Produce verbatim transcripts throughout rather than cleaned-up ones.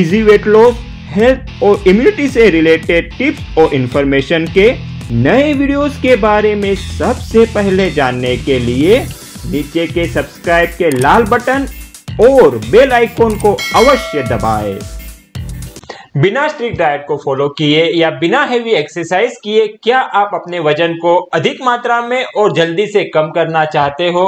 Easy weight loss, health और immunity से related tips और इंफॉर्मेशन के नए वीडियोस के बारे में सबसे पहले जानने के लिए नीचे के सब्सक्राइब के लाल बटन और बेल आइकॉन को अवश्य दबाएं। बिना स्ट्रिक्ट डाइट को फॉलो किए या बिना हेवी एक्सरसाइज किए क्या आप अपने वजन को अधिक मात्रा में और जल्दी से कम करना चाहते हो?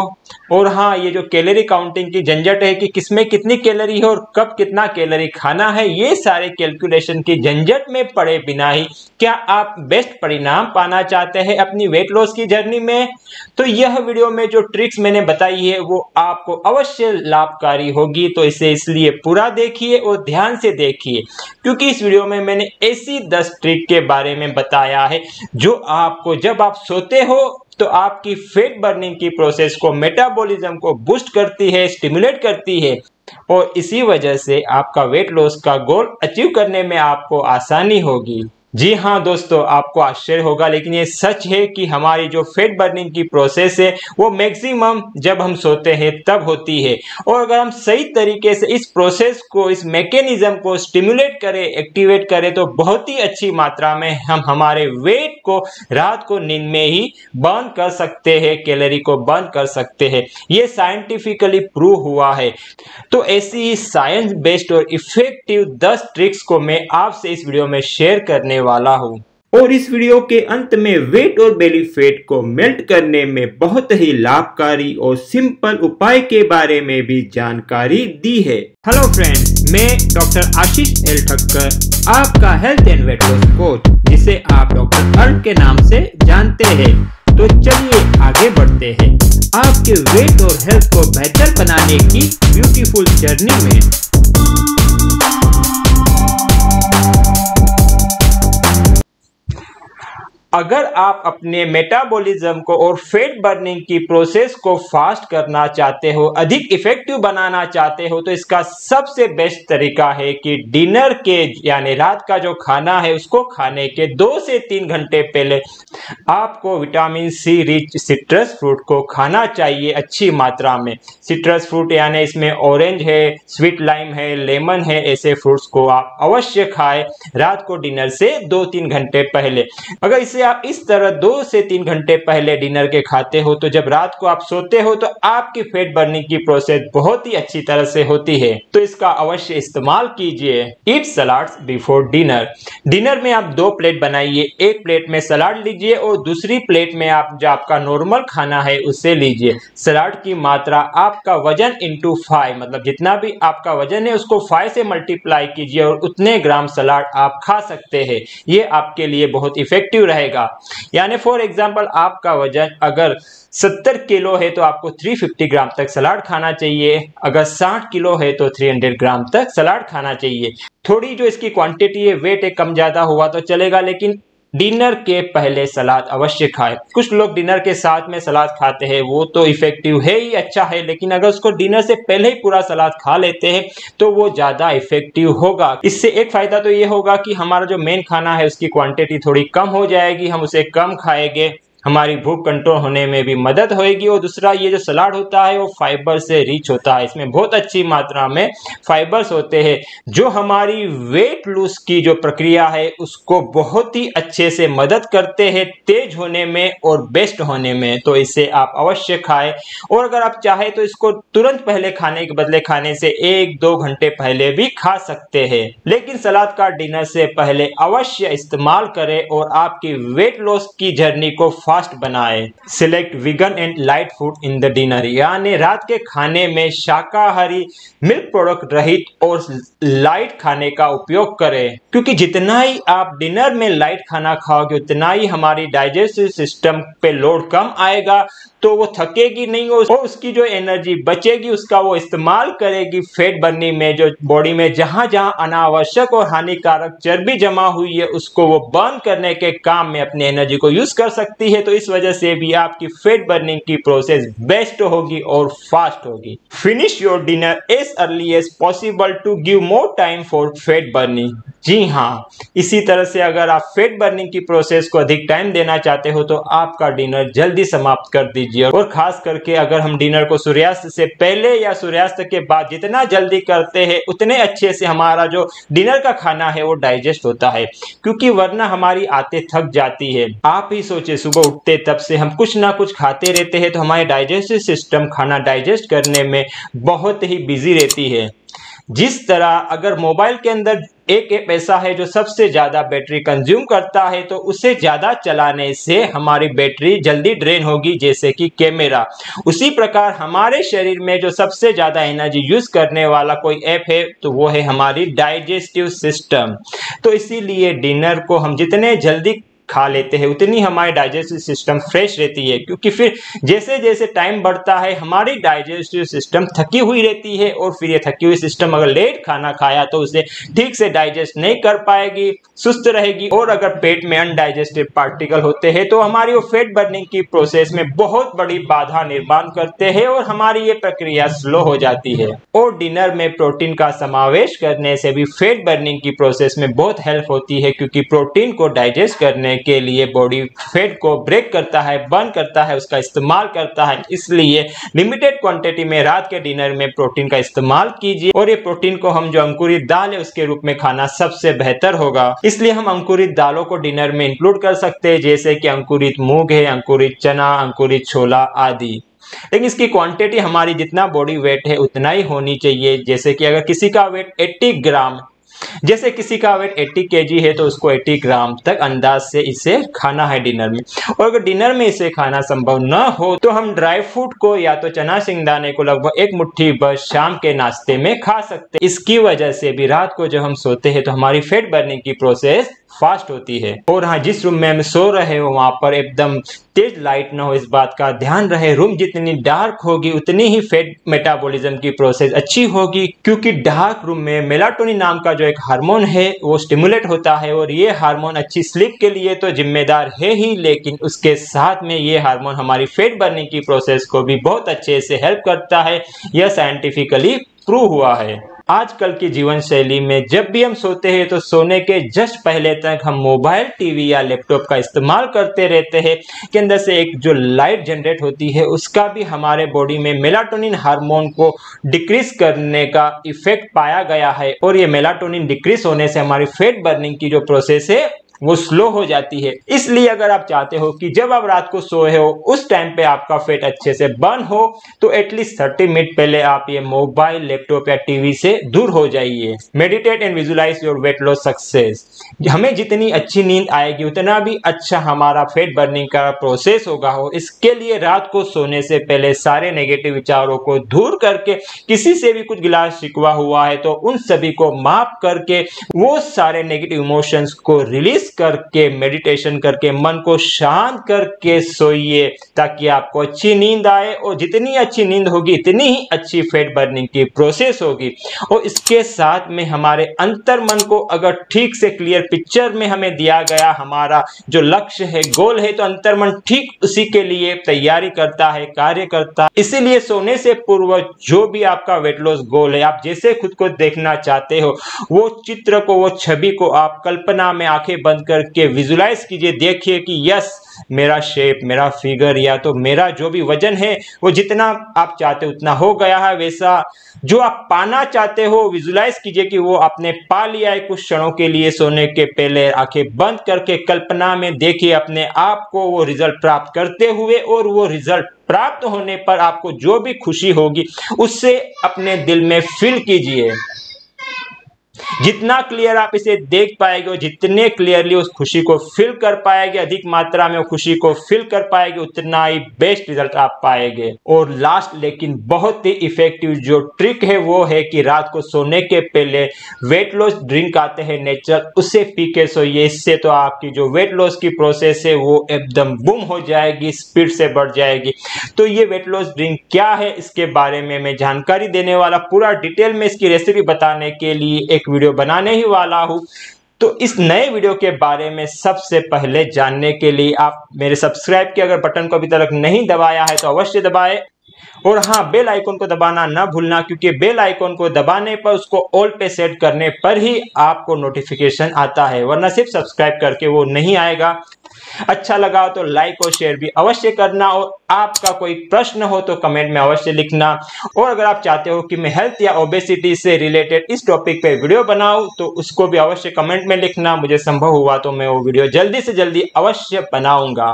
और हाँ, ये जो कैलोरी काउंटिंग की झंझट है कि किसमें कितनी कैलोरी है और कब कितना कैलोरी खाना है, ये सारे कैलकुलेशन की झंझट में पड़े बिना ही क्या आप बेस्ट परिणाम पाना चाहते हैं अपनी वेट लॉस की जर्नी में? तो यह वीडियो में जो ट्रिक्स मैंने बताई है वो आपको अवश्य लाभकारी होगी, तो इसे इसलिए पूरा देखिए और ध्यान से देखिए, क्योंकि इस वीडियो में मैंने ऐसी दस ट्रिक के बारे में बताया है जो आपको जब आप सोते हो तो आपकी फैट बर्निंग की प्रोसेस को, मेटाबॉलिज्म को बूस्ट करती है, स्टिमुलेट करती है और इसी वजह से आपका वेट लॉस का गोल अचीव करने में आपको आसानी होगी। जी हाँ दोस्तों, आपको आश्चर्य होगा लेकिन ये सच है कि हमारी जो फैट बर्निंग की प्रोसेस है वो मैक्सिमम जब हम सोते हैं तब होती है, और अगर हम सही तरीके से इस प्रोसेस को, इस मैकेनिज्म को स्टिमुलेट करें, एक्टिवेट करें तो बहुत ही अच्छी मात्रा में हम हमारे वेट को रात को नींद में ही बर्न कर सकते हैं, कैलोरी को बर्न कर सकते हैं। ये साइंटिफिकली प्रूव हुआ है। तो ऐसी ही साइंस बेस्ड और इफेक्टिव दस ट्रिक्स को मैं आपसे इस वीडियो में शेयर करने वाला हूं, और इस वीडियो के अंत में वेट और बेली फैट को मेल्ट करने में बहुत ही लाभकारी और सिंपल उपाय के बारे में भी जानकारी दी है। हेलो फ्रेंड्स, मैं डॉक्टर आशीष एल ठक्कर, आपका health and weight loss coach, जिसे आप डॉक्टर अर्क के नाम से जानते हैं। तो चलिए आगे बढ़ते हैं आपके वेट और हेल्थ को बेहतर बनाने की ब्यूटीफुल जर्नी में। अगर आप अपने मेटाबॉलिज्म को और फैट बर्निंग की प्रोसेस को फास्ट करना चाहते हो, अधिक इफेक्टिव बनाना चाहते हो, तो इसका सबसे बेस्ट तरीका है कि डिनर के यानी रात का जो खाना है उसको खाने के दो से तीन घंटे पहले आपको vitamin C rich citrus fruit को खाना चाहिए अच्छी मात्रा में। सिट्रस फ्रूट यानी इसमें ऑरेंज है, स्वीट लाइम है, लेमन है, ऐसे फ्रूट्स को आप अवश्य खाएं रात को डिनर से दो तीन घंटे पहले। अगर इसे आप इस तरह दो से तीन घंटे पहले डिनर के खाते हो तो जब रात को आप सोते हो तो आपकी फैट बर्निंग की प्रोसेस बहुत ही अच्छी तरह से होती है। तो इसका अवश्य इस्तेमाल कीजिए। Eat salads before dinner. Dinner में आप दो प्लेट बनाइए, एक प्लेट में सलाड लीजिए और दूसरी प्लेट में आप जो आपका नॉर्मल खाना है उसे लीजिए। सलाड की मात्रा आपका वजन इंटू फाइव, मतलब जितना भी आपका वजन है उसको फाइव से मल्टीप्लाई कीजिए और उतने ग्राम सलाड आप खा सकते हैं। ये आपके लिए बहुत इफेक्टिव रहेगा। यानी फॉर एग्जाम्पल आपका वजन अगर सत्तर किलो है तो आपको तीन सौ पचास ग्राम तक सलाद खाना चाहिए, अगर साठ किलो है तो तीन सौ ग्राम तक सलाद खाना चाहिए। थोड़ी जो इसकी क्वांटिटी है, वेट है, कम ज्यादा हुआ तो चलेगा, लेकिन डिनर के पहले सलाद अवश्य खाएं। कुछ लोग डिनर के साथ में सलाद खाते हैं, वो तो इफेक्टिव है ही, अच्छा है, लेकिन अगर उसको डिनर से पहले ही पूरा सलाद खा लेते हैं तो वो ज़्यादा इफेक्टिव होगा। इससे एक फ़ायदा तो ये होगा कि हमारा जो मेन खाना है उसकी क्वांटिटी थोड़ी कम हो जाएगी, हम उसे कम खाएंगे, हमारी भूख कंट्रोल होने में भी मदद होगी। और दूसरा, ये जो सलाद होता है वो फाइबर से रिच होता है, इसमें बहुत अच्छी मात्रा में फाइबर्स होते हैं जो हमारी वेट लूज की जो प्रक्रिया है उसको बहुत ही अच्छे से मदद करते हैं, तेज होने में और बेस्ट होने में। तो इसे आप अवश्य खाएं, और अगर आप चाहें तो इसको तुरंत पहले खाने के बदले खाने से एक दो घंटे पहले भी खा सकते हैं, लेकिन सलाद का डिनर से पहले अवश्य इस्तेमाल करें और आपकी वेट लॉस की जर्नी को फास्ट बनाए। Select vegan and light food in the dinner, यानी रात के खाने में शाकाहारी, मिल्क प्रोडक्ट रहित और लाइट खाने का उपयोग करें, क्योंकि जितना ही आप डिनर में लाइट खाना खाओगे उतना ही हमारी डाइजेस्टिव सिस्टम पे लोड कम आएगा, तो वो थकेगी नहीं और उसकी जो एनर्जी बचेगी उसका वो इस्तेमाल करेगी फैट बर्निंग में, जो बॉडी में जहां जहां अनावश्यक और हानिकारक चर्बी जमा हुई है उसको वो बर्न करने के काम में अपनी एनर्जी को यूज कर सकती है। तो इस वजह से भी आपकी फैट बर्निंग की प्रोसेस बेस्ट होगी और फास्ट होगी। Finish your dinner as early as possible to give more time for fat burning. जी हाँ, इसी तरह से अगर आप फैट बर्निंग की प्रोसेस को अधिक टाइम देना चाहते हो तो आपका डिनर जल्दी समाप्त कर दीजिए। और खास करके अगर हम डिनर को सूर्यास्त से पहले या सूर्यास्त के बाद जितना जल्दी करते हैं उतने अच्छे से हमारा जो डिनर का खाना है वो डाइजेस्ट होता है, क्योंकि वरना हमारी आंतें थक जाती है। आप ही सोचे, सुबह उठते तब से हम कुछ ना कुछ खाते रहते हैं तो हमारे डाइजेस्टिव सिस्टम खाना डाइजेस्ट करने में बहुत ही बिजी रहती है। जिस तरह अगर मोबाइल के अंदर एक ऐप ऐसा है जो सबसे ज़्यादा बैटरी कंज्यूम करता है तो उसे ज़्यादा चलाने से हमारी बैटरी जल्दी ड्रेन होगी, जैसे कि कैमरा। उसी प्रकार हमारे शरीर में जो सबसे ज़्यादा एनर्जी यूज़ करने वाला कोई ऐप है तो वो है हमारी डाइजेस्टिव सिस्टम। तो इसीलिए डिनर को हम जितने जल्दी खा लेते हैं उतनी हमारी डाइजेस्टिव सिस्टम फ्रेश रहती है, क्योंकि फिर जैसे जैसे टाइम बढ़ता है हमारी डाइजेस्टिव सिस्टम थकी हुई रहती है। और फिर ये थकी हुई सिस्टम अगर लेट खाना खाया तो उसे ठीक से डाइजेस्ट नहीं कर पाएगी, सुस्त रहेगी। और अगर पेट में अनडाइजेस्टेड पार्टिकल होते हैं तो हमारी वो फैट बर्निंग की प्रोसेस में बहुत बड़ी बाधा निर्माण करते हैं और हमारी ये प्रक्रिया स्लो हो जाती है। और डिनर में प्रोटीन का समावेश करने से भी फैट बर्निंग की प्रोसेस में बहुत हेल्प होती है, क्योंकि प्रोटीन को डाइजेस्ट करने के लिए बॉडी फैट को ब्रेक करता है, बर्न करता है, उसका इस्तेमाल करता है। इसलिए लिमिटेड क्वांटिटी में रात के डिनर में प्रोटीन का इस्तेमाल कीजिए। और ये प्रोटीन को हम जो अंकुरित दाल है उसके रूप में खाना सबसे बेहतर होगा। इसलिए हम अंकुरित दालों को डिनर में इंक्लूड कर सकते हैं, जैसे कि अंकुरित मूंग है, अंकुरित चना, अंकुरित छोला आदि। लेकिन इसकी क्वांटिटी हमारी जितना बॉडी वेट है उतना ही होनी चाहिए। जैसे कि अगर किसी का वेट अस्सी ग्राम, जैसे किसी का वेट अस्सी केजी है तो उसको अस्सी ग्राम तक अंदाज से इसे खाना है डिनर में। और अगर डिनर में इसे खाना संभव न हो तो हम ड्राई फ्रूट को या तो चना सिंगदाने को लगभग एक मुट्ठी भर शाम के नाश्ते में खा सकते हैं। इसकी वजह से भी रात को जब हम सोते हैं तो हमारी फैट बर्निंग की प्रोसेस फास्ट होती है। और हाँ, जिस रूम में हम सो रहे हो वहाँ पर एकदम तेज लाइट ना हो, इस बात का ध्यान रहे। रूम जितनी डार्क होगी उतनी ही फैट मेटाबॉलिज्म की प्रोसेस अच्छी होगी, क्योंकि डार्क रूम में मेलाटोनिन नाम का जो एक हार्मोन है वो स्टिमुलेट होता है। और ये हार्मोन अच्छी स्लीप के लिए तो जिम्मेदार है ही, लेकिन उसके साथ में ये हार्मोन हमारी फैट बर्निंग की प्रोसेस को भी बहुत अच्छे से हेल्प करता है। यह साइंटिफिकली प्रूव हुआ है। आजकल की जीवन शैली में जब भी हम सोते हैं तो सोने के जस्ट पहले तक हम मोबाइल, टीवी या लैपटॉप का इस्तेमाल करते रहते हैं। के अंदर से एक जो लाइट जनरेट होती है उसका भी हमारे बॉडी में मेलाटोनिन हार्मोन को डिक्रीज करने का इफेक्ट पाया गया है। और ये मेलाटोनिन डिक्रीज होने से हमारी फैट बर्निंग की जो प्रोसेस है वो स्लो हो जाती है। इसलिए अगर आप चाहते हो कि जब आप रात को सोए हो उस टाइम पे आपका फैट अच्छे से बर्न हो तो एटलीस्ट तीस मिनट पहले आप ये मोबाइल, लैपटॉप या टीवी से दूर हो जाइए। Meditate and visualise your weight loss success. हमें जितनी अच्छी नींद आएगी उतना भी अच्छा हमारा फैट बर्निंग का प्रोसेस होगा। हो इसके लिए रात को सोने से पहले सारे नेगेटिव विचारों को दूर करके, किसी से भी कुछ गिलास शिकवा हुआ है तो उन सभी को माफ करके, वो सारे नेगेटिव इमोशंस को रिलीज करके, मेडिटेशन करके, मन को शांत करके सोइए, ताकि आपको अच्छी नींद आए। और जितनी अच्छी नींद होगी इतनी ही अच्छी फैट बर्निंग की प्रोसेस होगी। और इसके साथ में हमारे अंतर्मन को अगर ठीक से क्लियर पिक्चर में हमें दिया गया हमारा जो लक्ष्य है, गोल है, तो अंतर्मन ठीक उसी के लिए तैयारी करता है, कार्य करता है। इसीलिए सोने से पूर्व जो भी आपका वेट लॉस गोल है, आप जैसे खुद को देखना चाहते हो वो चित्र को, वो छवि को आप कल्पना में आंखें करके विजुलाइज कीजिए। देखिए कि यस, मेरा शेप, मेरा फिगर या तो मेरा जो भी वजन है वो जितना आप चाहते उतना हो गया है। वैसा जो आप पाना चाहते हो विजुलाइज कीजिए कि वो आपने पा लिया है। कुछ क्षणों के लिए सोने के पहले आंखें बंद करके कल्पना में देखिए अपने आप को वो रिजल्ट प्राप्त करते हुए। और वो रिजल्ट प्राप्त होने पर आपको जो भी खुशी होगी उससे अपने दिल में फील कीजिए। जितना क्लियर आप इसे देख पाएंगे और जितने क्लियरली उस खुशी को फील कर पाएंगे, अधिक मात्रा में खुशी को फील कर पाएंगे, उतना ही बेस्ट रिजल्ट आप पाएंगे। और लास्ट लेकिन बहुत ही इफेक्टिव जो ट्रिक है वो है कि रात को सोने के पहले वेट लॉस ड्रिंक आते हैं नेचुरल, उसे पी के सोइए। इससे तो आपकी जो वेट लॉस की प्रोसेस है वो एकदम बूम हो जाएगी, स्पीड से बढ़ जाएगी। तो ये वेट लॉस ड्रिंक क्या है, इसके बारे में मैं जानकारी देने वाला, पूरा डिटेल में इसकी रेसिपी बताने के लिए एक वीडियो बनाने ही वाला हूं। तो इस नए वीडियो के बारे में सबसे पहले जानने के लिए आप मेरे सब्सक्राइब के अगर बटन को अभी तक नहीं दबाया है तो अवश्य दबाएं। और हाँ, बेल आइकॉन को दबाना ना भूलना, क्योंकि बेल आइकॉन को दबाने पर, उसको ऑल पे सेट करने पर ही आपको नोटिफिकेशन आता है, वरना सिर्फ सब्सक्राइब करके वो नहीं आएगा। अच्छा लगा तो लाइक और शेयर भी अवश्य करना, और आपका कोई प्रश्न हो तो कमेंट में अवश्य लिखना। और अगर आप चाहते हो कि मैं हेल्थ या ओबेसिटी से रिलेटेड इस टॉपिक पे वीडियो बनाऊं, तो उसको भी अवश्य कमेंट में लिखना, मुझे संभव हुआ तो मैं वो वीडियो जल्दी से जल्दी अवश्य बनाऊंगा।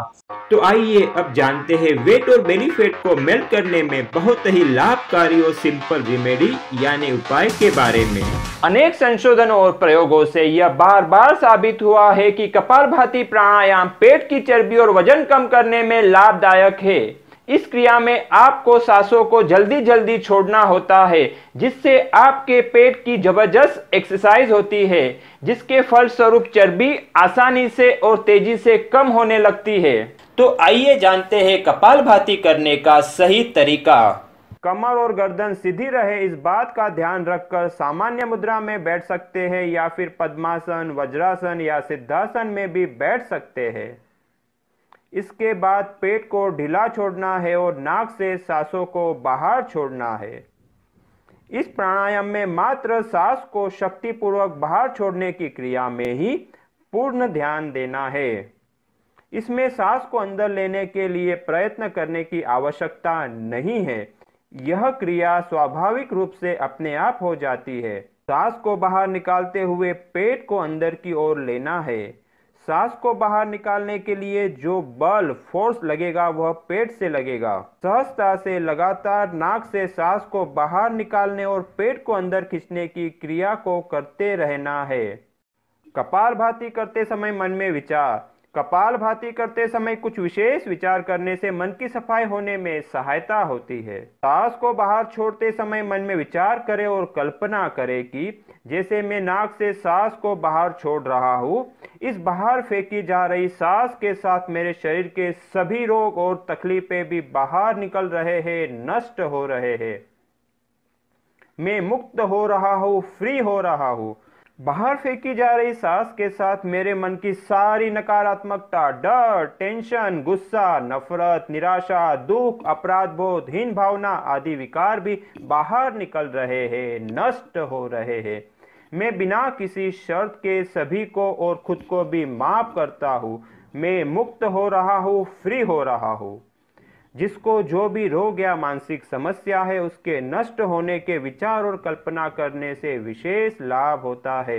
तो आइए अब जानते हैं वेट और बेली फैट को मेल्ट करने में बहुत ही लाभकारी और सिंपल रेमेडी यानी उपाय के बारे में। अनेक संशोधनों और प्रयोगों से यह बार बार साबित हुआ है कि कपालभाति प्राणायाम पेट की चर्बी और वजन कम करने में लाभदायक है। इस क्रिया में आपको सांसों को जल्दी जल्दी छोड़ना होता है, जिससे आपके पेट की जबरदस्त एक्सरसाइज होती है, जिसके फलस्वरूप चर्बी आसानी से और तेजी से कम होने लगती है। तो आइए जानते हैं कपालभाति करने का सही तरीका। कमर और गर्दन सीधी रहे, इस बात का ध्यान रखकर सामान्य मुद्रा में बैठ सकते हैं, या फिर पद्मासन, वज्रासन या सिद्धासन में भी बैठ सकते हैं। इसके बाद पेट को ढीला छोड़ना है और नाक से सांसों को बाहर छोड़ना है। इस प्राणायाम में मात्र सांस को शक्तिपूर्वक बाहर छोड़ने की क्रिया में ही पूर्ण ध्यान देना है। इसमें सांस को अंदर लेने के लिए प्रयत्न करने की आवश्यकता नहीं है, यह क्रिया स्वाभाविक रूप से अपने आप हो जाती है। सांस को बाहर निकालते हुए पेट को अंदर की ओर लेना है। सांस को बाहर निकालने के लिए जो बल, फोर्स लगेगा वह पेट से लगेगा। सहजता से लगातार नाक से सांस को बाहर निकालने और पेट को अंदर खींचने की क्रिया को करते रहना है। कपालभाति करते समय मन में विचार। कपालभाति करते समय कुछ विशेष विचार करने से मन की सफाई होने में सहायता होती है। सांस को बाहर छोड़ते समय मन में विचार करें और कल्पना करें कि जैसे मैं नाक से सांस को बाहर छोड़ रहा हूँ, इस बाहर फेंकी जा रही सांस के साथ मेरे शरीर के सभी रोग और तकलीफें भी बाहर निकल रहे हैं, नष्ट हो रहे हैं। मैं मुक्त हो रहा हूँ, फ्री हो रहा हूँ। बाहर फेंकी जा रही सांस के साथ मेरे मन की सारी नकारात्मकता, डर, टेंशन, गुस्सा, नफरत, निराशा, दुख, अपराध बोध, हीन भावना आदि विकार भी बाहर निकल रहे हैं, नष्ट हो रहे हैं। मैं बिना किसी शर्त के सभी को और खुद को भी माफ करता हूँ। मैं मुक्त हो रहा हूँ, फ्री हो रहा हूँ। जिसको जो भी रोग या मानसिक समस्या है, उसके नष्ट होने के विचार और कल्पना करने से विशेष लाभ होता है।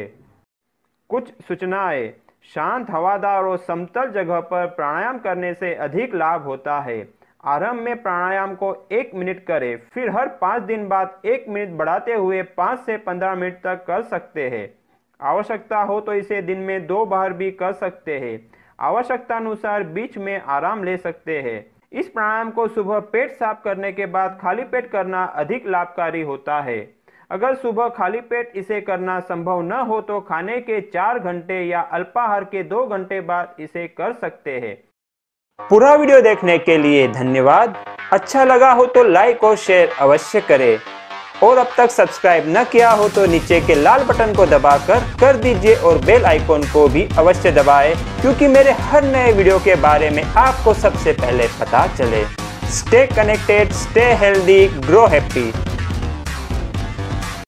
कुछ सूचनाएं। शांत, हवादार और समतल जगह पर प्राणायाम करने से अधिक लाभ होता है। आरंभ में प्राणायाम को एक मिनट करें, फिर हर पाँच दिन बाद एक मिनट बढ़ाते हुए पाँच से पंद्रह मिनट तक कर सकते हैं। आवश्यकता हो तो इसे दिन में दो बार भी कर सकते हैं। आवश्यकतानुसार बीच में आराम ले सकते हैं। इस प्राणायाम को सुबह पेट साफ करने के बाद खाली पेट करना अधिक लाभकारी होता है। अगर सुबह खाली पेट इसे करना संभव न हो तो खाने के चार घंटे या अल्पाहार के दो घंटे बाद इसे कर सकते हैं। पूरा वीडियो देखने के लिए धन्यवाद। अच्छा लगा हो तो लाइक और शेयर अवश्य करें, और अब तक सब्सक्राइब न किया हो तो नीचे के लाल बटन को दबाकर कर दीजिए, और बेल आइकॉन को भी अवश्य दबाएं, क्योंकि मेरे हर नए वीडियो के बारे में आपको सबसे पहले पता चले। Stay connected, stay healthy, grow happy.